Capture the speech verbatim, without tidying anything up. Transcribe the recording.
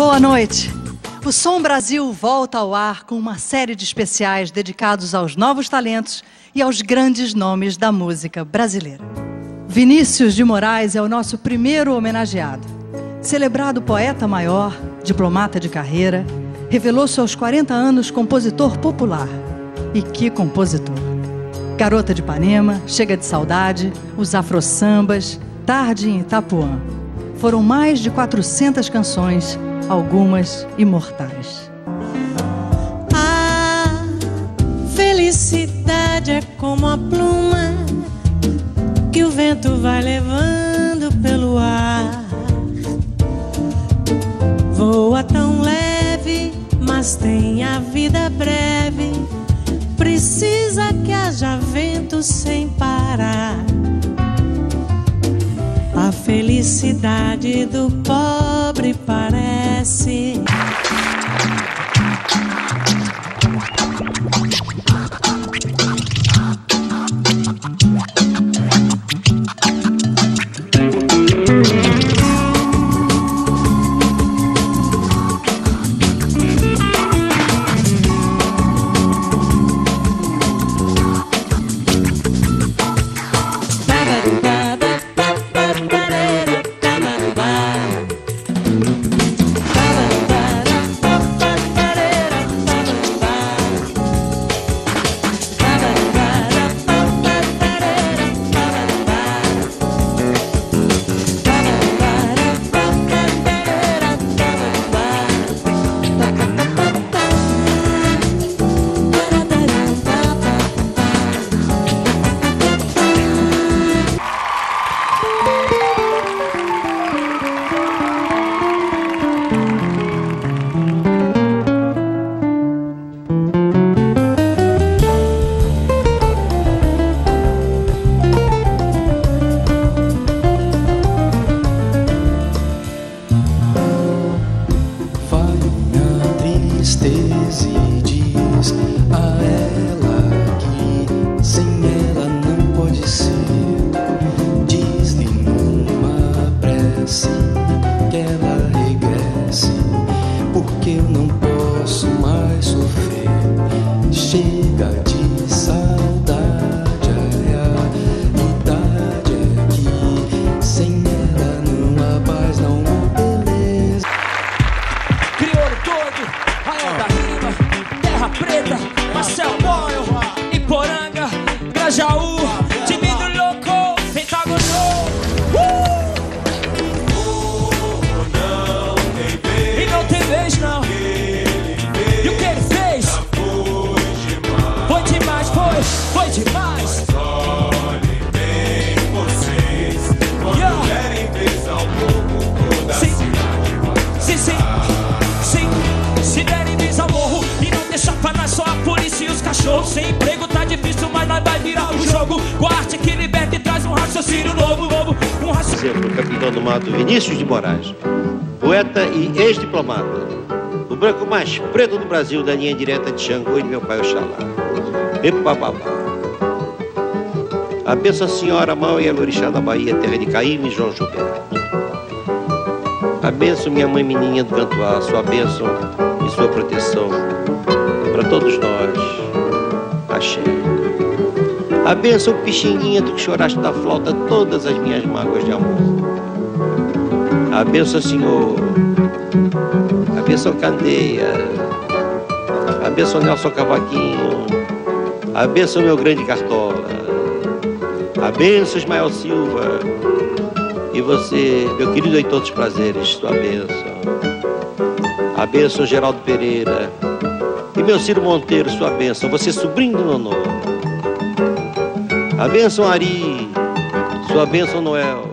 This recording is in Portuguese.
Boa noite. O Som Brasil volta ao ar com uma série de especiais dedicados aos novos talentos e aos grandes nomes da música brasileira. Vinícius de Moraes é o nosso primeiro homenageado. Celebrado poeta maior, diplomata de carreira, revelou-se aos quarenta anos compositor popular. E que compositor! Garota de Ipanema, Chega de Saudade, os Afro-sambas, Tarde em Itapuã. Foram mais de quatrocentas canções, algumas imortais. A felicidade é como a pluma que o vento vai levando pelo ar. Voa tão leve, mas tem a vida breve. Precisa que haja vento sem parar. A felicidade do pobre parece Vinícius de Moraes, poeta e ex-diplomata, o branco mais preto do Brasil da linha direta de Xangô e de meu pai Oxalá. Epapabá. A benção Senhora Mãe e a Lorixá da Bahia, terra de Caíme e João Gilberto. A benção minha mãe menininha do Cantuá, sua benção e sua proteção para todos nós. Axé. A benção Pixinguinha, tu que choraste da flauta todas as minhas mágoas de amor. A benção, Senhor, a benção Candeia, a benção Nelson Cavaquinho, a benção meu grande Cartola, a benção Ismael Silva e você, meu querido Eitor dos Prazeres, sua benção, a benção Geraldo Pereira e meu Ciro Monteiro, sua benção, você sobrinho do Nono, a benção Ari, sua benção Noel,